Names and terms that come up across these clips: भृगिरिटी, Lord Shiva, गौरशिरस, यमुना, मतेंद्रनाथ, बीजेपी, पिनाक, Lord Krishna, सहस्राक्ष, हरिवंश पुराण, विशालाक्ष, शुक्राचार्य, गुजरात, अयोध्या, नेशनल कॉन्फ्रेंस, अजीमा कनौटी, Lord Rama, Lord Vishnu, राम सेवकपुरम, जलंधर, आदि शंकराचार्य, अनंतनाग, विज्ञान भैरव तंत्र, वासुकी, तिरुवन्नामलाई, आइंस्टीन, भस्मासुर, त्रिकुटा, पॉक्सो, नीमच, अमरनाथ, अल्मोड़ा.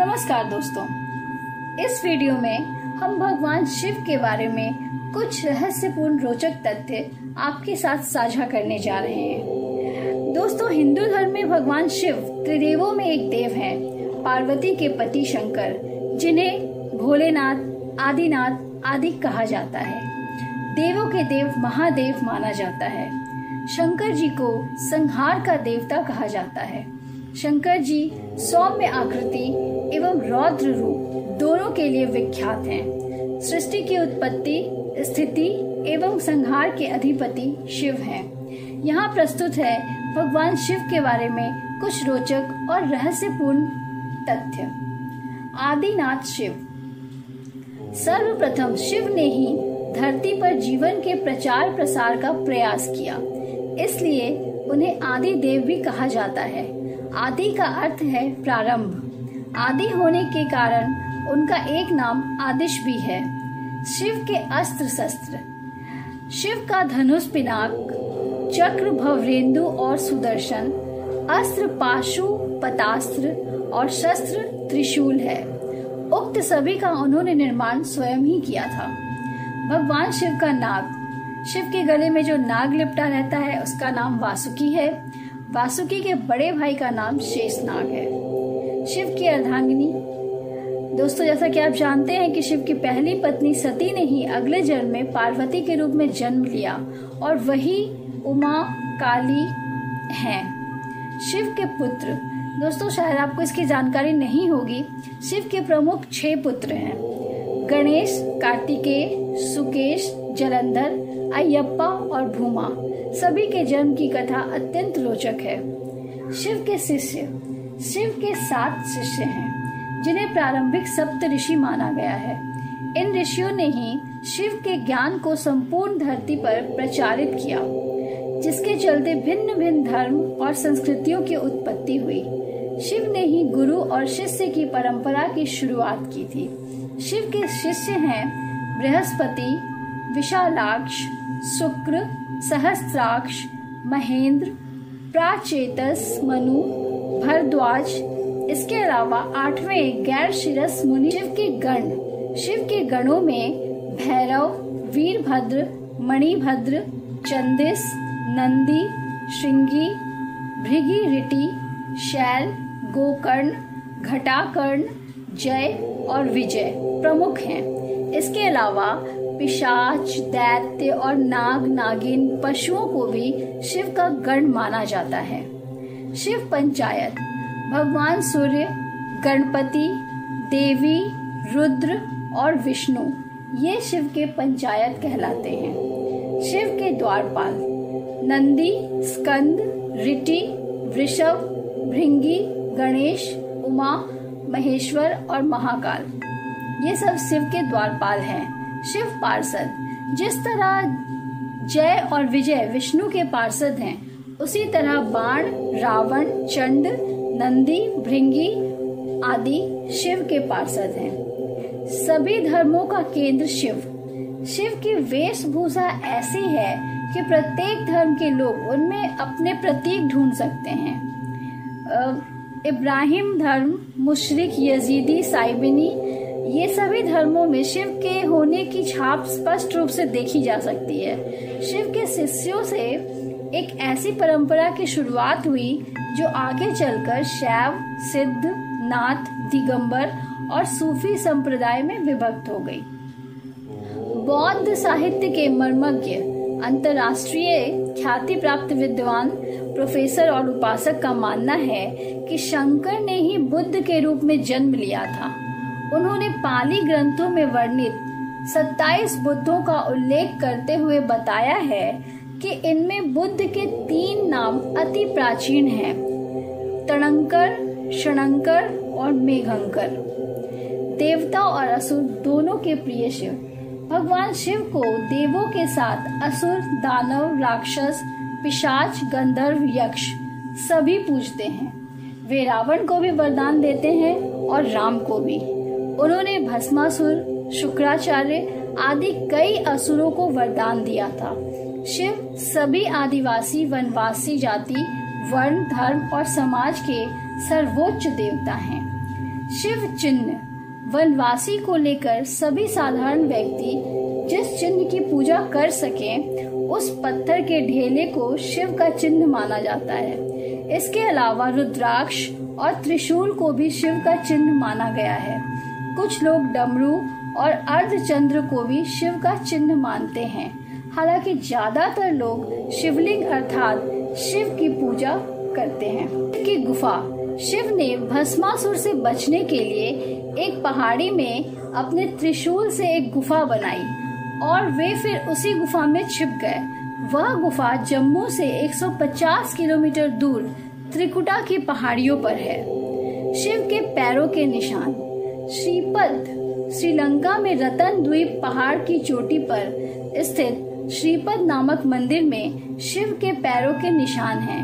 नमस्कार दोस्तों, इस वीडियो में हम भगवान शिव के बारे में कुछ रहस्यपूर्ण रोचक तथ्य आपके साथ साझा करने जा रहे हैं। दोस्तों, हिंदू धर्म में भगवान शिव त्रिदेवों में एक देव हैं, पार्वती के पति शंकर, जिन्हें भोलेनाथ, आदिनाथ आदि कहा जाता है। देवों के देव महादेव माना जाता है। शंकर जी को संहार का देवता कहा जाता है। शंकर जी सौम्य आकृति एवं रौद्र रूप दोनों के लिए विख्यात हैं। सृष्टि की उत्पत्ति, स्थिति एवं संहार के अधिपति शिव हैं। यहाँ प्रस्तुत है भगवान शिव के बारे में कुछ रोचक और रहस्यपूर्ण तथ्य। आदिनाथ शिव। सर्वप्रथम शिव ने ही धरती पर जीवन के प्रचार प्रसार का प्रयास किया, इसलिए उन्हें आदि देव भी कहा जाता है। आदि का अर्थ है प्रारंभ। आदि होने के कारण उनका एक नाम आदिश भी है। शिव के अस्त्र शस्त्र। शिव का धनुष पिनाक, चक्र भवरेंदु और सुदर्शन, अस्त्र पाशु पतास्त्र और शस्त्र त्रिशूल है। उक्त सभी का उन्होंने निर्माण स्वयं ही किया था। भगवान शिव का नाग। शिव के गले में जो नाग लिपटा रहता है उसका नाम वासुकी है। वासुकी के बड़े भाई का नाम शेषनाग है। शिव की अर्धांगिनी। दोस्तों, जैसा कि आप जानते हैं कि शिव की पहली पत्नी सती ने ही अगले जन्म में पार्वती के रूप में जन्म लिया और वही उमा काली हैं। शिव के पुत्र। दोस्तों, शायद आपको इसकी जानकारी नहीं होगी। शिव के प्रमुख 6 पुत्र हैं। गणेश, कार्तिकेय, सुकेश, जलंधर, अयप्पा और भूमा। सभी के जन्म की कथा अत्यंत रोचक है। शिव के शिष्य। शिव के 7 शिष्य हैं, जिन्हें प्रारंभिक सप्तऋषि माना गया है। इन ऋषियों ने ही शिव के ज्ञान को संपूर्ण धरती पर प्रचारित किया, जिसके चलते भिन्न भिन्न धर्म और संस्कृतियों की उत्पत्ति हुई। शिव ने ही गुरु और शिष्य की परंपरा की शुरुआत की थी। शिव के शिष्य हैं बृहस्पति, विशालाक्ष, शुक्र, सहस्त्राक्ष, महेंद्र, प्राचेतस, मनु, भरद्वाज। इसके अलावा 8वें गैर शिरस मुनि। शिव के गण। शिव के गणों में भैरव, वीरभद्र, मणिभद्र, चंदिस, नंदी, श्रृंगी, भृगिरिटी, शैल, गोकर्ण, घटाकर्ण, जय और विजय प्रमुख हैं। इसके अलावा पिशाच, दैत्य और नाग नागिन पशुओं को भी शिव का गण माना जाता है। शिव पंचायत। भगवान सूर्य, गणपति, देवी, रुद्र और विष्णु, ये शिव के पंचायत कहलाते हैं। शिव के द्वारपाल। नंदी, स्कंद, ऋषि, वृषभ, भृंगी, गणेश, उमा, महेश्वर और महाकाल, ये सब शिव के द्वारपाल हैं। शिव पार्षद। जिस तरह जय और विजय विष्णु के पार्षद हैं, उसी तरह बाण, रावण, चंड, नंदी, भृंगी आदि शिव के पार्षद हैं। सभी धर्मों का केंद्र शिव। शिव की वेशभूषा ऐसी है कि प्रत्येक धर्म के लोग उनमें अपने प्रतीक ढूंढ सकते हैं। इब्राहिम धर्म, मुशरिक, यजीदी, साइबिनी, ये सभी धर्मों में शिव के होने की छाप स्पष्ट रूप से देखी जा सकती है। शिव के शिष्यों से एक ऐसी परंपरा की शुरुआत हुई जो आगे चलकर शैव, सिद्ध, नाथ, दिगंबर और सूफी संप्रदाय में विभक्त हो गई। बौद्ध साहित्य के मर्मज्ञ, अंतर्राष्ट्रीय ख्याति प्राप्त विद्वान, प्रोफेसर और उपासक का मानना है कि शंकर ने ही बुद्ध के रूप में जन्म लिया था। उन्होंने पाली ग्रंथों में वर्णित 27 बुद्धों का उल्लेख करते हुए बताया है कि इनमें बुद्ध के 3 नाम अति प्राचीन हैं, तणंकर, शणंकर और मेघंकर। देवता और असुर दोनों के प्रिय शिव। भगवान शिव को देवों के साथ असुर, दानव, राक्षस, पिशाच, गंधर्व, यक्ष सभी पूजते हैं। वे रावण को भी वरदान देते हैं और राम को भी। उन्होंने भस्मासुर, शुक्राचार्य आदि कई असुरों को वरदान दिया था। शिव सभी आदिवासी, वनवासी जाति, वर्ण, धर्म और समाज के सर्वोच्च देवता हैं। शिव चिन्ह वनवासी को लेकर सभी साधारण व्यक्ति जिस चिन्ह की पूजा कर सके उस पत्थर के ढेले को शिव का चिन्ह माना जाता है। इसके अलावा रुद्राक्ष और त्रिशूल को भी शिव का चिन्ह माना गया है। कुछ लोग डमरू और अर्धचंद्र को भी शिव का चिन्ह मानते हैं। हालांकि ज्यादातर लोग शिवलिंग अर्थात शिव की पूजा करते हैं। की गुफा। शिव ने भस्मासुर से बचने के लिए एक पहाड़ी में अपने त्रिशूल से एक गुफा बनाई और वे फिर उसी गुफा में छिप गए। वह गुफा जम्मू से 150 किलोमीटर दूर त्रिकुटा की पहाड़ियों पर है। शिव के पैरों के निशान। श्रीपद। श्रीलंका में रतन द्वीप पहाड़ की चोटी पर स्थित श्रीपद नामक मंदिर में शिव के पैरों के निशान हैं।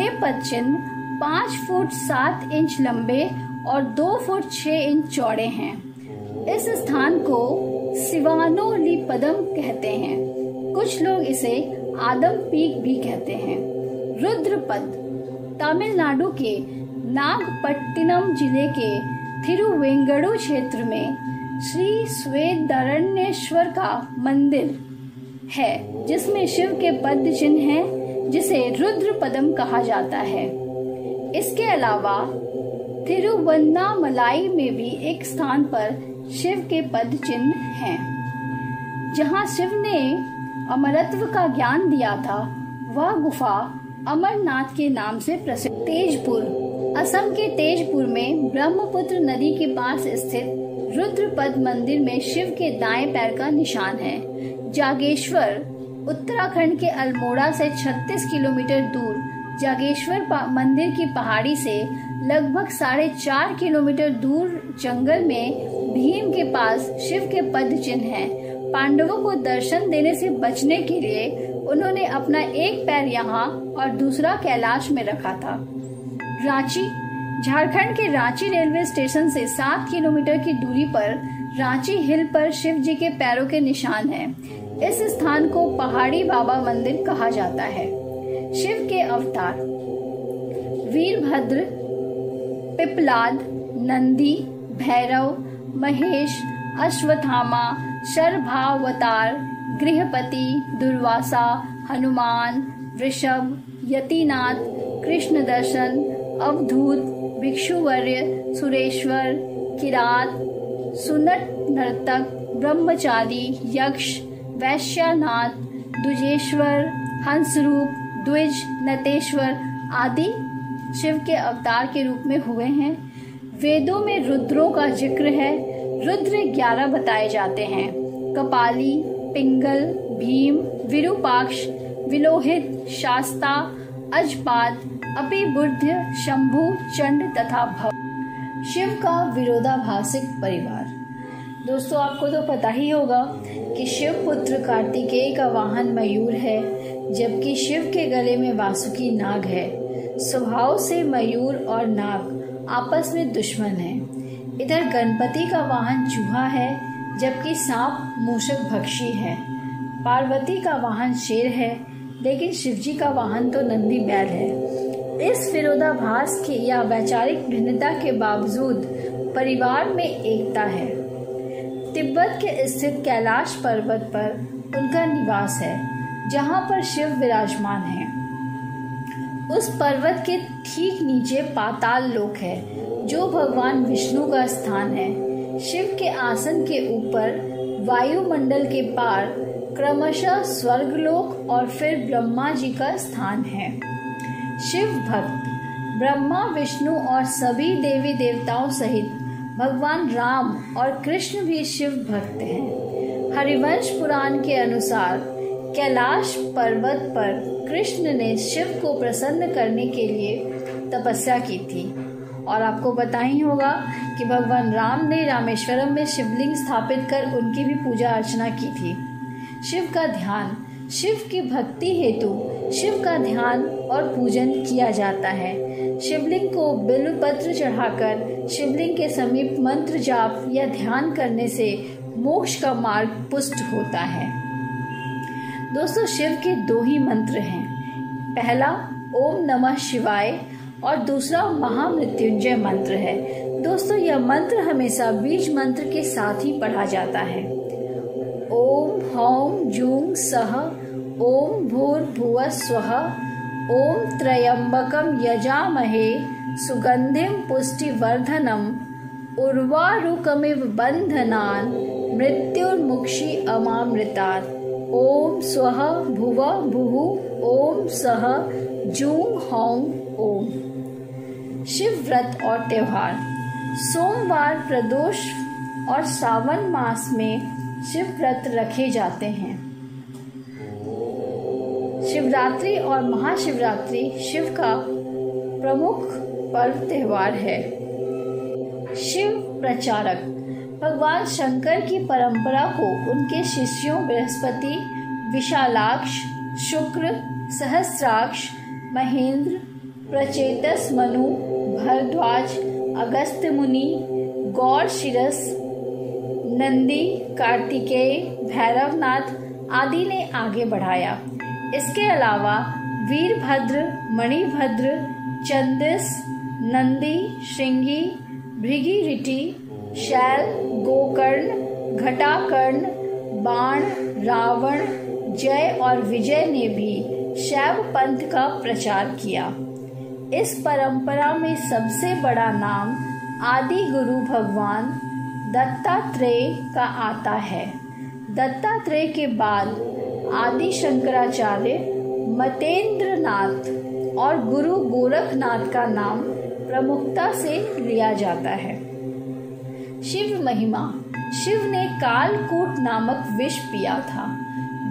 ये पद चिन्ह 5 फुट 7 इंच लंबे और 2 फुट 6 इंच चौड़े हैं। इस स्थान को शिवानोली पदम कहते हैं। कुछ लोग इसे आदम पीक भी कहते हैं। रुद्रपद। तमिलनाडु के नागपट्टिनम जिले के थिरुवेंगडू क्षेत्र में श्री स्वेदारण्येश्वर का मंदिर है जिसमें शिव के पद चिन्ह है जिसे रुद्र पदम कहा जाता है। इसके अलावा तिरुवन्नामलाई में भी एक स्थान पर शिव के पद चिन्ह हैं। जहां शिव ने अमरत्व का ज्ञान दिया था वह गुफा अमरनाथ के नाम से प्रसिद्ध। तेजपुर। असम के तेजपुर में ब्रह्मपुत्र नदी के पास स्थित रुद्रपद मंदिर में शिव के दाएं पैर का निशान है। जागेश्वर। उत्तराखंड के अल्मोड़ा से 36 किलोमीटर दूर जागेश्वर मंदिर की पहाड़ी से लगभग 4.5 किलोमीटर दूर जंगल में भीम के पास शिव के पद चिन्ह है। पांडवों को दर्शन देने से बचने के लिए उन्होंने अपना एक पैर यहाँ और दूसरा कैलाश में रखा था। रांची। झारखंड के रांची रेलवे स्टेशन से 7 किलोमीटर की दूरी पर रांची हिल पर शिव जी के पैरों के निशान हैं। इस स्थान को पहाड़ी बाबा मंदिर कहा जाता है। शिव के अवतार। वीरभद्र, पिपलाद, नंदी, भैरव, महेश, अश्वत्थामा, शर्भावतार, गृहपति, दुर्वासा, हनुमान, वृषभ, यतिनाथ, कृष्ण दर्शन, अवधूत, भिक्षुवर्य, सुरेश्वर, किरात, सुनट नर्तक, ब्रह्मचारी, यक्ष, वैश्यनाथ, द्विजेश्वर, हंसरूप, द्विज, नटेश्वर आदि शिव के अवतार के रूप में हुए हैं। वेदों में रुद्रों का जिक्र है। रुद्र 11 बताए जाते हैं। कपाली, पिंगल, भीम, विरूपाक्ष, विलोहित, शास्ता, अजपात, अपिबुद्ध, शंभु, चंड तथा भव। शिव का विरोधाभासिक परिवार। दोस्तों, आपको तो पता ही होगा कि शिव पुत्र कार्तिकेय का वाहन मयूर है जबकि शिव के गले में वासुकी नाग है। स्वभाव से मयूर और नाग आपस में दुश्मन है। इधर गणपति का वाहन चूहा है जबकि सांप मूषक भक्षी है। पार्वती का वाहन शेर है लेकिन शिवजी का वाहन तो नंदी बैल है। इस विरोधाभास की या वैचारिक भिन्नता के बावजूद परिवार में एकता है। तिब्बत के स्थित कैलाश पर्वत पर उनका निवास है जहां पर शिव विराजमान है। उस पर्वत के ठीक नीचे पाताल लोक है जो भगवान विष्णु का स्थान है। शिव के आसन के ऊपर वायुमंडल के पार क्रमशः स्वर्गलोक और फिर ब्रह्मा जी का स्थान है। शिव भक्त। ब्रह्मा, विष्णु और सभी देवी देवताओं सहित भगवान राम और कृष्ण भी शिव भक्त हैं। हरिवंश पुराण के अनुसार कैलाश पर्वत पर कृष्ण ने शिव को प्रसन्न करने के लिए तपस्या की थी और आपको पता ही होगा कि भगवान राम ने रामेश्वरम में शिवलिंग स्थापित कर उनकी भी पूजा अर्चना की थी। शिव का ध्यान। शिव की भक्ति हेतु शिव का ध्यान और पूजन किया जाता है। शिवलिंग को बिल्वपत्र चढ़ाकर शिवलिंग के समीप मंत्र जाप या ध्यान करने से मोक्ष का मार्ग पुष्ट होता है। दोस्तों, शिव के 2 ही मंत्र हैं। पहला ओम नमः शिवाय और दूसरा महामृत्युंजय मंत्र है। दोस्तों यह मंत्र हमेशा बीज मंत्र के साथ ही पढ़ा जाता है। ओम हौम जूम सह ओम भूर्भुवः स्वः ओम त्रयंबकम यजामहे सुगंधिम पुष्टिवर्धनम उर्वारुकमिव बंधनान् मृत्युर्मुक्षी अमामृतात् ओम स्वः भुवः भुवः ओम सह जूम हौम ओम। शिव व्रत और त्योहार। सोमवार, प्रदोष और सावन मास में शिव व्रत रखे जाते हैं। शिवरात्रि और महाशिवरात्रि शिव का प्रमुख पर्व त्योहार है। शिव प्रचारक भगवान शंकर की परंपरा को उनके शिष्यों बृहस्पति, विशालाक्ष, शुक्र, सहस्राक्ष, महेंद्र, प्रचेतस मनु, भरद्वाज, अगस्त्य मुनि, गौरशिरस, नंदी, कार्तिकेय, भैरवनाथ आदि ने आगे बढ़ाया। इसके अलावा वीरभद्र, मणिभद्र, चंदिस, नंदी, श्रृंगी, भृगिरिटी, शैल, गोकर्ण, घटाकर्ण, बाण, रावण, जय और विजय ने भी शैव पंथ का प्रचार किया। इस परंपरा में सबसे बड़ा नाम आदि गुरु भगवान दत्तात्रेय का आता है। दत्तात्रेय के बाद आदि शंकराचार्य, मतेंद्रनाथ और गुरु गोरखनाथ का नाम प्रमुखता से लिया जाता है। शिव महिमा। शिव ने कालकूट नामक विष पिया था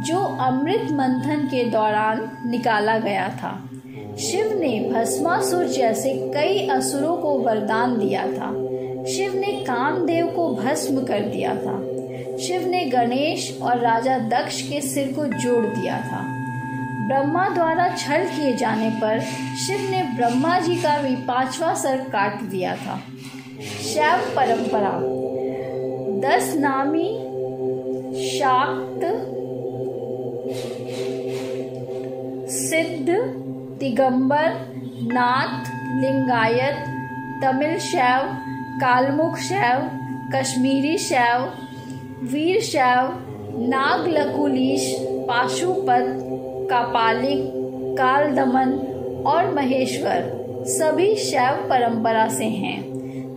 जो अमृत मंथन के दौरान निकाला गया था। शिव ने भस्मासुर जैसे कई असुरों को वरदान दिया था। शिव ने कामदेव को भस्म कर दिया था। शिव ने गणेश और राजा दक्ष के सिर को जोड़ दिया था। ब्रह्मा द्वारा छल किए जाने पर शिव ने ब्रह्मा जी का भी पांचवा सर काट दिया था। शैव परंपरा। 10 नामी, शाक्त, सिद्ध, दिगंबर, नाथ, लिंगायत, तमिल शैव, कालमुख शैव, कश्मीरी शैव, वीर शैव, नागलकुलीश, पाशुपत, कापालिक, कालदमन और महेश्वर सभी शैव परंपरा से हैं।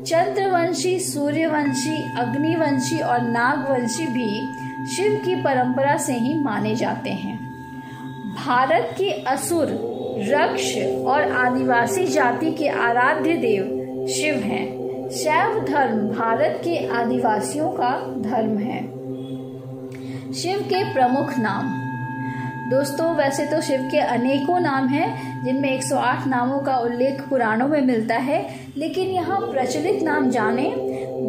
चंद्रवंशी, सूर्यवंशी, अग्निवंशी और नागवंशी भी शिव की परंपरा से ही माने जाते हैं। भारत के असुर, रक्ष और आदिवासी जाति के आराध्य देव शिव हैं। शैव धर्म भारत के आदिवासियों का धर्म है। शिव के प्रमुख नाम। दोस्तों वैसे तो शिव के अनेकों नाम हैं जिनमें 108 नामों का उल्लेख पुराणों में मिलता है, लेकिन यहाँ प्रचलित नाम जाने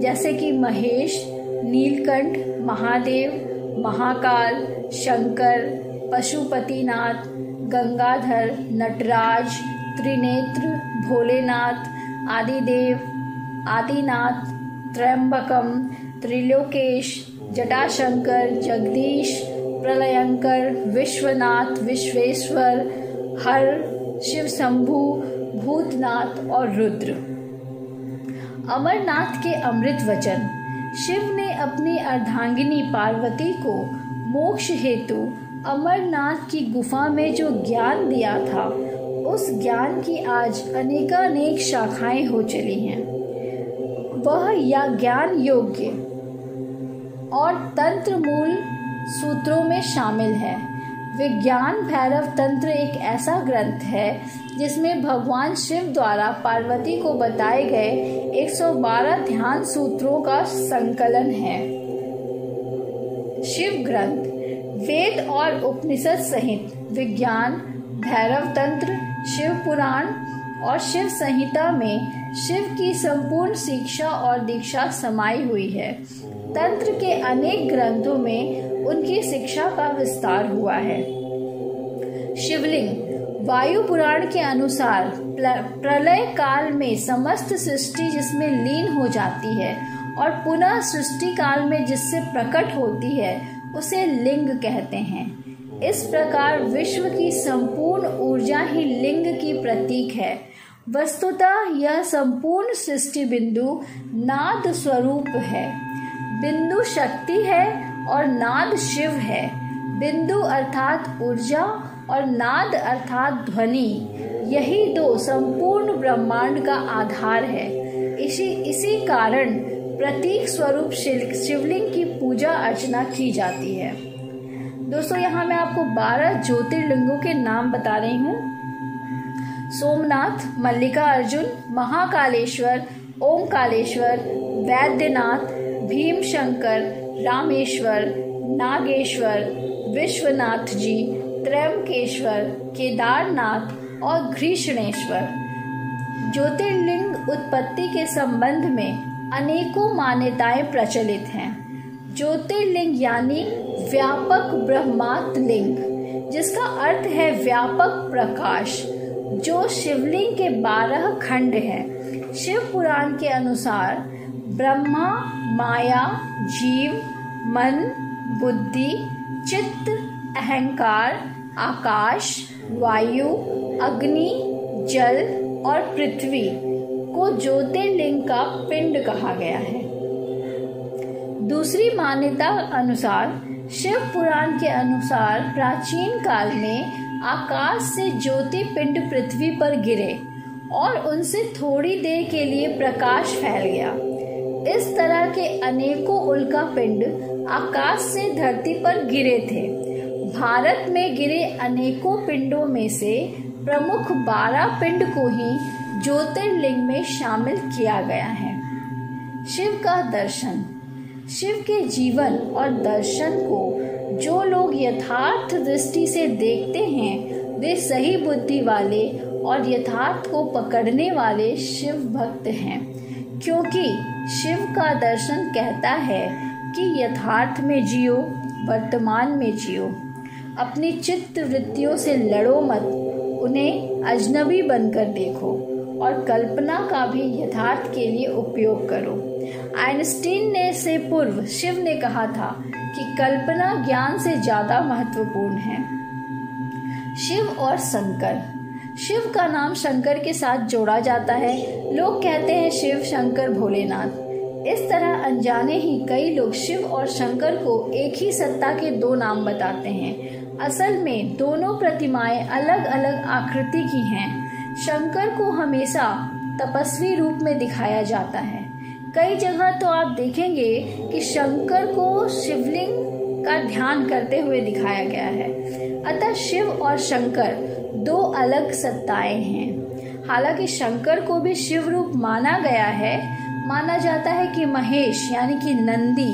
जैसे कि महेश, नीलकंठ, महादेव, महाकाल, शंकर, पशुपतिनाथ, गंगाधर, नटराज, त्रिनेत्र, भोलेनाथ, आदिदेव, आदिनाथ, त्र्यंबकम, त्रिलोकेश, जटाशंकर, जगदीश, प्रलयंकर, विश्वनाथ, विश्वेश्वर, हर, शिव शंभु, भूतनाथ और रुद्र। अमरनाथ के अमृत वचन। शिव ने अपनी अर्धांगिनी पार्वती को मोक्ष हेतु अमरनाथ की गुफा में जो ज्ञान दिया था, उस ज्ञान की आज अनेकानेक शाखाएं हो चली हैं। वह या ज्ञान योग्य और तंत्र मूल सूत्रों में शामिल है। विज्ञान भैरव तंत्र एक ऐसा ग्रंथ है जिसमें भगवान शिव द्वारा पार्वती को बताए गए 112 ध्यान सूत्रों का संकलन है। शिव ग्रंथ। वेद और उपनिषद सहित विज्ञान, भैरव तंत्र, शिव पुराण और शिव संहिता में शिव की संपूर्ण शिक्षा और दीक्षा समाई हुई है। तंत्र के अनेक ग्रंथों में उनकी शिक्षा का विस्तार हुआ है। शिवलिंग। वायु पुराण के अनुसार प्रलय काल में समस्त सृष्टि जिसमें लीन हो जाती है और पुनः सृष्टि काल में जिससे प्रकट होती है उसे लिंग कहते हैं। इस प्रकार विश्व की संपूर्ण ऊर्जा ही लिंग की प्रतीक है वस्तुतः यह संपूर्ण सृष्टि बिंदु नाद स्वरूप है। बिंदु शक्ति है और नाद शिव है। बिंदु अर्थात ऊर्जा और नाद अर्थात ध्वनि, यही दो संपूर्ण ब्रह्मांड का आधार है। इसी कारण प्रतीक स्वरूप शिवलिंग की पूजा अर्चना की जाती है। दोस्तों, यहाँ मैं आपको 12 ज्योतिर्लिंगों के नाम बता रही हूँ। सोमनाथ, मल्लिकार्जुन, महाकालेश्वर, ओमकालेश्वर, वैद्यनाथ, भीमशंकर, रामेश्वर, नागेश्वर, विश्वनाथ जी, त्रयंबकेश्वर, केदारनाथ और घृष्णेश्वर। ज्योतिर्लिंग उत्पत्ति के संबंध में अनेकों मान्यताएं प्रचलित हैं। ज्योतिर्लिंग यानी व्यापक ब्रह्मात्म लिंग, जिसका अर्थ है व्यापक प्रकाश, जो शिवलिंग के 12 खंड हैं। शिव पुराण के अनुसार ब्रह्मा माया, जीव, मन, बुद्धि, चित्त, अहंकार, आकाश, वायु, अग्नि, जल और पृथ्वी को ज्योतिर्लिंग का पिंड कहा गया है। दूसरी मान्यता अनुसार शिव पुराण के अनुसार प्राचीन काल में आकाश से ज्योति पिंड पृथ्वी पर गिरे और उनसे थोड़ी देर के लिए प्रकाश फैल गया। इस तरह के अनेकों उल्का पिंड आकाश से धरती पर गिरे थे। भारत में गिरे अनेकों पिंडों में से प्रमुख 12 पिंड को ही ज्योतिर्लिंग में शामिल किया गया है। शिव का दर्शन। शिव के जीवन और दर्शन को जो लोग यथार्थ दृष्टि से देखते हैं, वे सही बुद्धि वाले और यथार्थ को पकड़ने वाले शिव भक्त हैं, क्योंकि शिव का दर्शन कहता है कि यथार्थ में जियो, वर्तमान में जियो, अपनी चित्त वृत्तियों से लड़ो मत, उन्हें अजनबी बनकर देखो और कल्पना का भी यथार्थ के लिए उपयोग करो। आइंस्टीन ने से पूर्व शिव ने कहा था कि कल्पना ज्ञान से ज्यादा महत्वपूर्ण है। शिव और शंकर। शिव का नाम शंकर के साथ जोड़ा जाता है। लोग कहते हैं शिव शंकर भोलेनाथ। इस तरह अनजाने ही कई लोग शिव और शंकर को एक ही सत्ता के दो नाम बताते हैं। असल में दोनों प्रतिमाएं अलग अलग आकृति की हैं। शंकर को हमेशा तपस्वी रूप में दिखाया जाता है। कई जगह तो आप देखेंगे कि शंकर को शिवलिंग का ध्यान करते हुए दिखाया गया है। अतः शिव और शंकर दो अलग सत्ताएं हैं। हालांकि शंकर को भी शिव रूप माना गया है। माना जाता है कि महेश यानी कि नंदी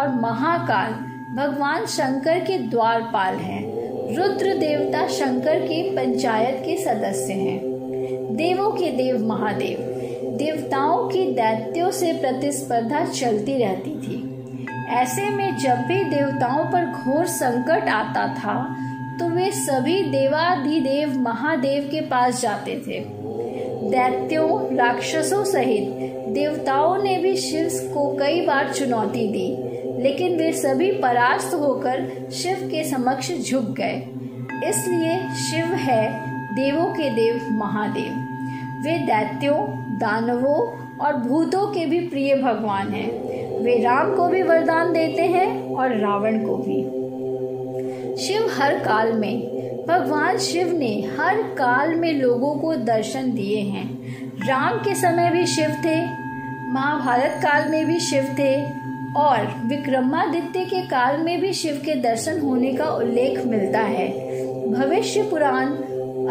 और महाकाल भगवान शंकर के द्वारपाल हैं। रुद्र देवता शंकर की पंचायत के सदस्य हैं। देवों के देव महादेव। देवताओं की दैत्यों से प्रतिस्पर्धा चलती रहती थी। ऐसे में जब भी देवताओं पर घोर संकट आता था, तो वे सभी देवाधिदेव महादेव के पास जाते थे। दैत्यों, राक्षसों सहित देवताओं ने भी शिव को कई बार चुनौती दी, लेकिन वे सभी परास्त होकर शिव के समक्ष झुक गए। इसलिए शिव है देवों के देव महादेव। वे दैत्यों, दानवों और भूतों के भी प्रिय भगवान हैं। वे राम को भी वरदान देते हैं और रावण को भी। शिव हर काल में। भगवान शिव ने हर काल में लोगों को दर्शन दिए हैं। राम के समय भी शिव थे, महाभारत काल में भी शिव थे और विक्रमादित्य के काल में भी शिव के दर्शन होने का उल्लेख मिलता है। भविष्य पुराण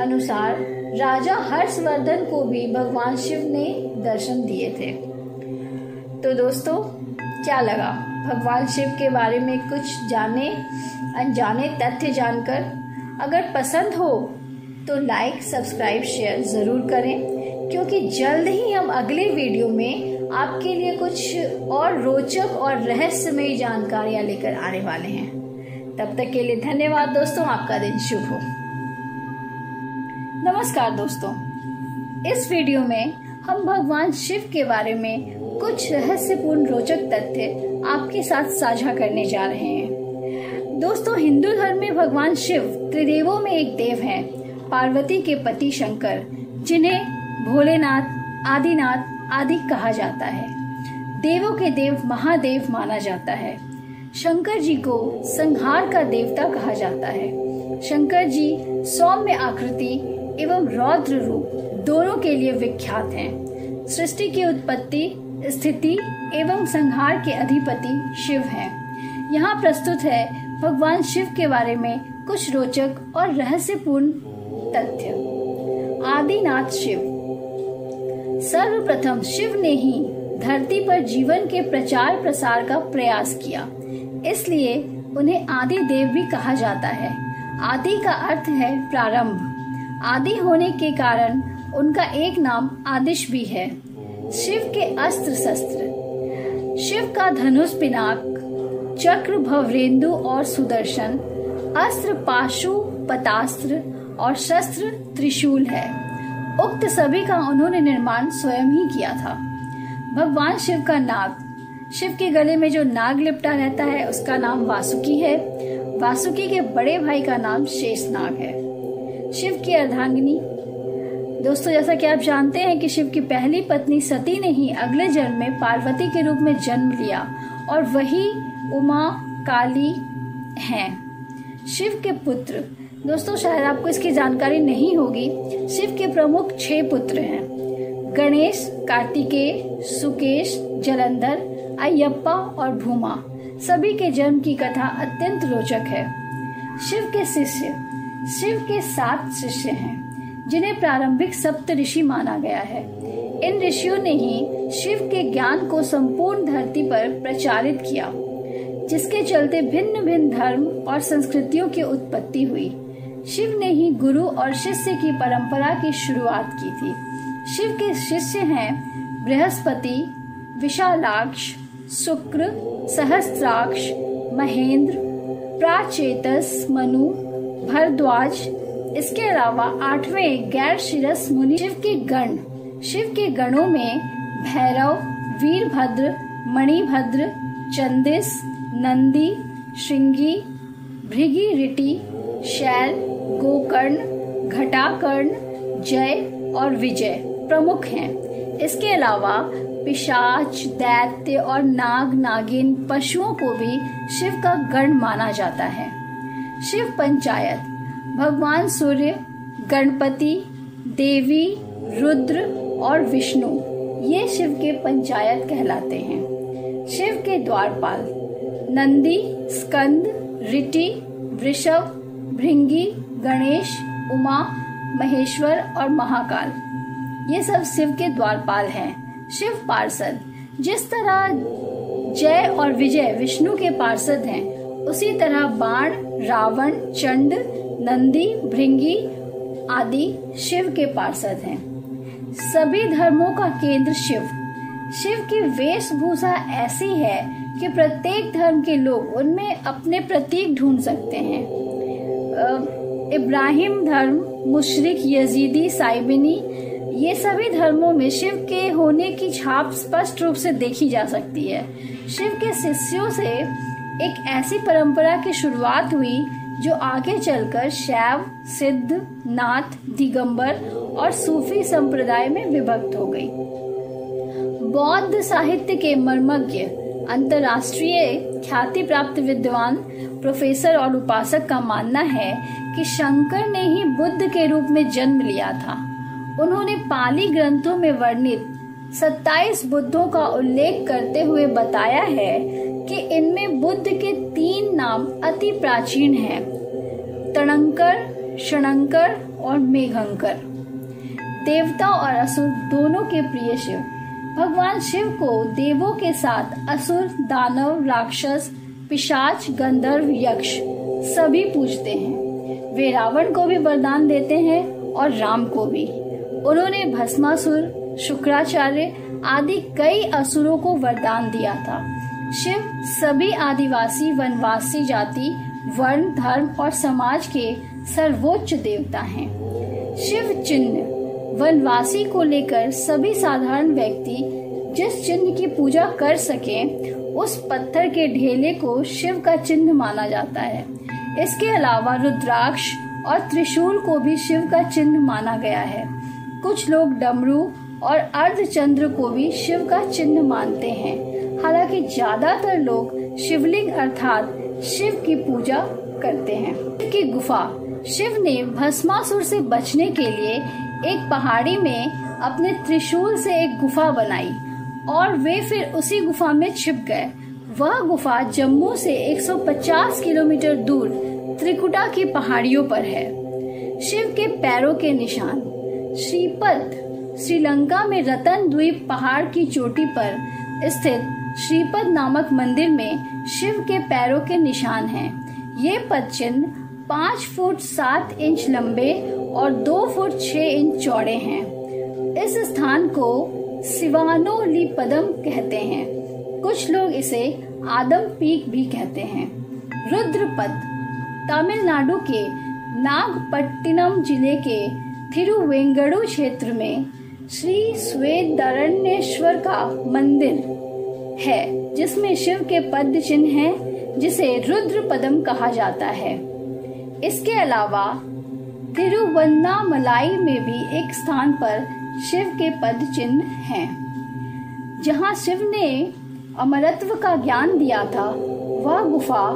अनुसार राजा हर्षवर्धन को भी भगवान शिव ने दर्शन दिए थे। तो दोस्तों, क्या लगा भगवान शिव के बारे में कुछ जाने अनजाने तथ्य जानकर? अगर पसंद हो तो लाइक, सब्सक्राइब, शेयर ज़रूर करें, क्योंकि जल्द ही हम अगले वीडियो में आपके लिए कुछ और रोचक और रहस्यमय जानकारियाँ लेकर आने वाले हैं। तब तक के लिए धन्यवाद दोस्तों। आपका दिन शुभ हो। नमस्कार दोस्तों, इस वीडियो में हम भगवान शिव के बारे में कुछ रहस्यपूर्ण रोचक तथ्य आपके साथ साझा करने जा रहे हैं। दोस्तों, हिंदू धर्म में भगवान शिव त्रिदेवों में एक देव हैं, पार्वती के पति शंकर, जिन्हें भोलेनाथ, आदिनाथ आदि कहा जाता है। देवों के देव महादेव माना जाता है। शंकर जी को संहार का देवता कहा जाता है। शंकर जी सौम्य आकृति एवं रौद्र रूप दोनों के लिए विख्यात हैं। सृष्टि की उत्पत्ति, स्थिति एवं संहार के अधिपति शिव हैं। यहाँ प्रस्तुत है भगवान शिव के बारे में कुछ रोचक और रहस्यपूर्ण तथ्य। आदिनाथ शिव। सर्वप्रथम शिव ने ही धरती पर जीवन के प्रचार प्रसार का प्रयास किया, इसलिए उन्हें आदि देव भी कहा जाता है। आदि का अर्थ है प्रारंभ। आदि होने के कारण उनका एक नाम आदिश भी है। शिव के अस्त्र शस्त्र। शिव का धनुष पिनाक, चक्र भवरेंदु और सुदर्शन, अस्त्र पाशु पतास्त्र और शस्त्र त्रिशूल है। उक्त सभी का उन्होंने निर्माण स्वयं ही किया था। भगवान शिव का नाग। शिव के गले में जो नाग लिपटा रहता है उसका नाम वासुकी है। वासुकी के बड़े भाई का नाम शेषनाग है। शिव की अर्धांगिनी। दोस्तों, जैसा कि आप जानते हैं कि शिव की पहली पत्नी सती ने ही अगले जन्म में पार्वती के रूप में जन्म लिया और वही उमा काली हैं। शिव के पुत्र। दोस्तों, शायद आपको इसकी जानकारी नहीं होगी। शिव के प्रमुख 6 पुत्र हैं। गणेश, कार्तिकेय, सुकेश, जलंधर, अयप्पा और भूमा। सभी के जन्म की कथा अत्यंत रोचक है। शिव के शिष्य। शिव के 7 शिष्य हैं जिन्हें प्रारंभिक सप्त ऋषि माना गया है। इन ऋषियों ने ही शिव के ज्ञान को संपूर्ण धरती पर प्रचारित किया, जिसके चलते भिन्न भिन्न धर्म और संस्कृतियों की उत्पत्ति हुई। शिव ने ही गुरु और शिष्य की परंपरा की शुरुआत की थी। शिव के शिष्य हैं बृहस्पति, विशालाक्ष, शुक्र, सहस्त्राक्ष, महेंद्र, प्राचेतस, मनु, भरद्वाज। इसके अलावा 8वें गैर शिरस मुनि। शिव के गण। शिव के गणों में भैरव, वीरभद्र, मणिभद्र, चंदिस, नंदी, श्रृंगी, भृगी रिटी, शैल, गोकर्ण, घटाकर्ण, जय और विजय प्रमुख हैं। इसके अलावा पिशाच, दैत्य और नाग नागिन पशुओं को भी शिव का गण माना जाता है। शिव पंचायत। भगवान सूर्य, गणपति, देवी, रुद्र और विष्णु, ये शिव के पंचायत कहलाते हैं। शिव के द्वारपाल। नंदी, स्कंद, रिटी, वृषभ, भृंगी, गणेश, उमा, महेश्वर और महाकाल, ये सब शिव के द्वारपाल हैं। शिव पार्षद। जिस तरह जय और विजय विष्णु के पार्षद हैं, उसी तरह बाण, रावण, चंड, नंदी, भृंगी आदि शिव के पार्षद हैं। सभी धर्मों का केंद्र शिव। शिव की वेशभूषा ऐसी है कि प्रत्येक धर्म के लोग उनमें अपने प्रतीक ढूंढ सकते हैं। इब्राहिम धर्म, मुशरिक, यजीदी, साइबिनी, ये सभी धर्मों में शिव के होने की छाप स्पष्ट रूप से देखी जा सकती है। शिव के शिष्यों से एक ऐसी परंपरा की शुरुआत हुई जो आगे चलकर शैव, सिद्ध, नाथ, दिगंबर और सूफी संप्रदाय में विभक्त हो गई। बौद्ध साहित्य के मर्मज्ञ, अंतरराष्ट्रीय ख्याति प्राप्त विद्वान, प्रोफेसर और उपासक का मानना है कि शंकर ने ही बुद्ध के रूप में जन्म लिया था। उन्होंने पाली ग्रंथों में वर्णित 27 बुद्धों का उल्लेख करते हुए बताया है कि इनमें बुद्ध के 3 नाम अति प्राचीन हैं, तणंकर, शणंकर और मेघंकर। देवता और असुर दोनों के प्रिय शिव। भगवान शिव को देवों के साथ असुर, दानव, राक्षस, पिशाच, गंधर्व, यक्ष सभी पूजते हैं। वे रावण को भी वरदान देते हैं और राम को भी। उन्होंने भस्मासुर, शुक्राचार्य आदि कई असुरों को वरदान दिया था। शिव सभी आदिवासी, वनवासी जाति, वर्ण, धर्म और समाज के सर्वोच्च देवता हैं। शिव चिन्ह। वनवासी को लेकर सभी साधारण व्यक्ति जिस चिन्ह की पूजा कर सके, उस पत्थर के ढेले को शिव का चिन्ह माना जाता है। इसके अलावा रुद्राक्ष और त्रिशूल को भी शिव का चिन्ह माना गया है। कुछ लोग डमरू और अर्धचंद्र को भी शिव का चिन्ह मानते हैं। हालांकि ज्यादातर लोग शिवलिंग अर्थात शिव की पूजा करते हैं। शिव की गुफा। शिव ने भस्मासुर से बचने के लिए एक पहाड़ी में अपने त्रिशूल से एक गुफा बनाई और वे फिर उसी गुफा में छिप गए। वह गुफा जम्मू से 150 किलोमीटर दूर त्रिकुटा की पहाड़ियों पर है। शिव के पैरों के निशान। श्रीपत श्रीलंका में रतन द्वीप पहाड़ की चोटी पर स्थित श्रीपत नामक मंदिर में शिव के पैरों के निशान हैं। ये पद चिन्ह 5 फुट 7 इंच लंबे और 2 फुट 6 इंच चौड़े हैं। इस स्थान को शिवानोलीपदम कहते हैं। कुछ लोग इसे आदम पीक भी कहते हैं। रुद्रपद। तमिलनाडु के नागपट्टिनम जिले के थिरुवेंगडू क्षेत्र में श्री स्वेदारण्येश्वर का मंदिर है जिसमें शिव के पद चिन्ह है, जिसे रुद्रपदम कहा जाता है। इसके अलावा तिरुवन्नामलाई में भी एक स्थान पर शिव के पद चिन्ह हैं। जहां शिव ने अमरत्व का ज्ञान दिया था, वह गुफा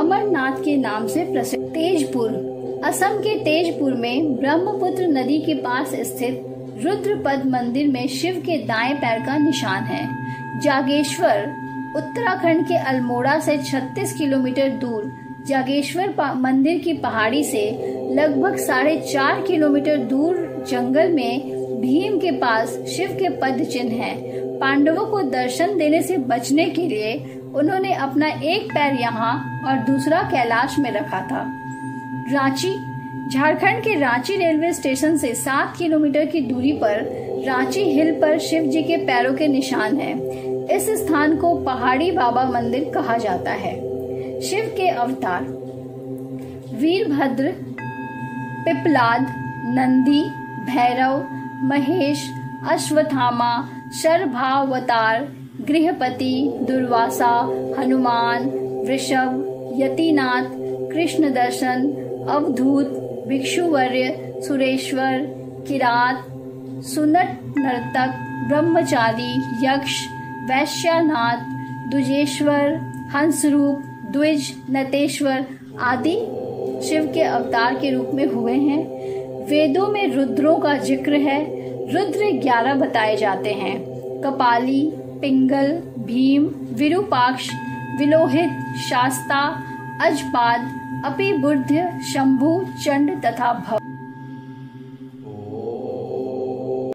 अमरनाथ के नाम से प्रसिद्ध। तेजपुर। असम के तेजपुर में ब्रह्मपुत्र नदी के पास स्थित रुद्रपद मंदिर में शिव के दाएं पैर का निशान है। जागेश्वर। उत्तराखंड के अल्मोड़ा से 36 किलोमीटर दूर जागेश्वर मंदिर की पहाड़ी से लगभग 4.5 किलोमीटर दूर जंगल में भीम के पास शिव के पद चिन्ह है। पांडवों को दर्शन देने से बचने के लिए उन्होंने अपना एक पैर यहाँ और दूसरा कैलाश में रखा था। रांची। झारखंड के रांची रेलवे स्टेशन से 7 किलोमीटर की दूरी पर रांची हिल पर शिव जी के पैरों के निशान हैं। इस स्थान को पहाड़ी बाबा मंदिर कहा जाता है। शिव के अवतार। वीरभद्र, पिपलाद, नंदी, भैरव, महेश, अश्वत्थामा, शर्भावतार, गृहपति, दुर्वासा, हनुमान, वृषभ, यतिनाथ, कृष्ण दर्शन, अवधूत, भिक्षुवर्य, सुरेश्वर, किरात, सुनट नर्तक, ब्रह्मचारी, यक्ष, वैश्यनाथ, द्विजेश्वर, हंसरूप, द्विज, नटेश्वर आदि शिव के अवतार के रूप में हुए हैं। वेदों में रुद्रों का जिक्र है। रुद्र 11 बताए जाते हैं। कपाली, पिंगल, भीम, विरूपाक्ष, विलोहित, शास्ता, अजपाद, अपिबुद्ध, शंभु, चंड तथा भव।